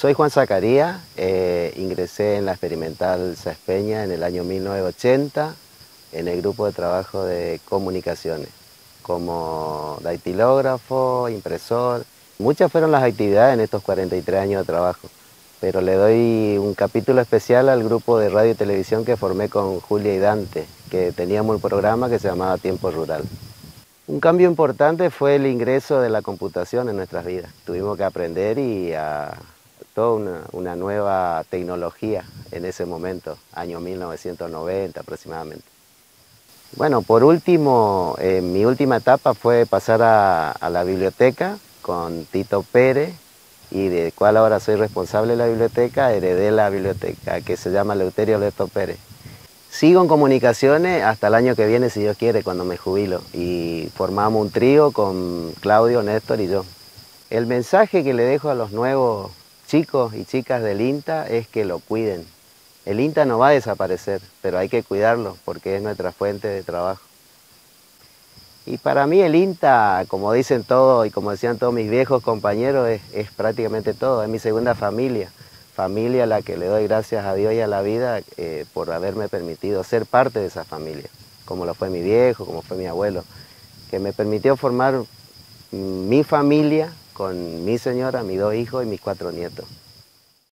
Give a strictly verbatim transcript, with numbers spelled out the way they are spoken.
Soy Juan Zacarías, eh, ingresé en la Experimental Sáenz Peña en el año mil novecientos ochenta en el grupo de trabajo de comunicaciones, como dactilógrafo, impresor. Muchas fueron las actividades en estos cuarenta y tres años de trabajo, pero le doy un capítulo especial al grupo de radio y televisión que formé con Julia y Dante, que teníamos un programa que se llamaba Tiempo Rural. Un cambio importante fue el ingreso de la computación en nuestras vidas. Tuvimos que aprender y a... toda una, una nueva tecnología en ese momento, año mil novecientos noventa aproximadamente. Bueno, por último, eh, mi última etapa fue pasar a, a la biblioteca con Tito Pérez, y de cual ahora soy responsable de la biblioteca, heredé la biblioteca que se llama Leuterio Lestor Pérez. Sigo en comunicaciones hasta el año que viene, si Dios quiere, cuando me jubilo, y formamos un trío con Claudio, Néstor y yo. El mensaje que le dejo a los nuevos chicos y chicas del INTA es que lo cuiden. El INTA no va a desaparecer, pero hay que cuidarlo porque es nuestra fuente de trabajo. Y para mí el INTA, como dicen todos y como decían todos mis viejos compañeros, es, es prácticamente todo, es mi segunda familia. Familia a la que le doy gracias a Dios y a la vida eh, por haberme permitido ser parte de esa familia, como lo fue mi viejo, como fue mi abuelo, que me permitió formar mi familia, con mi señora, mis dos hijos y mis cuatro nietos.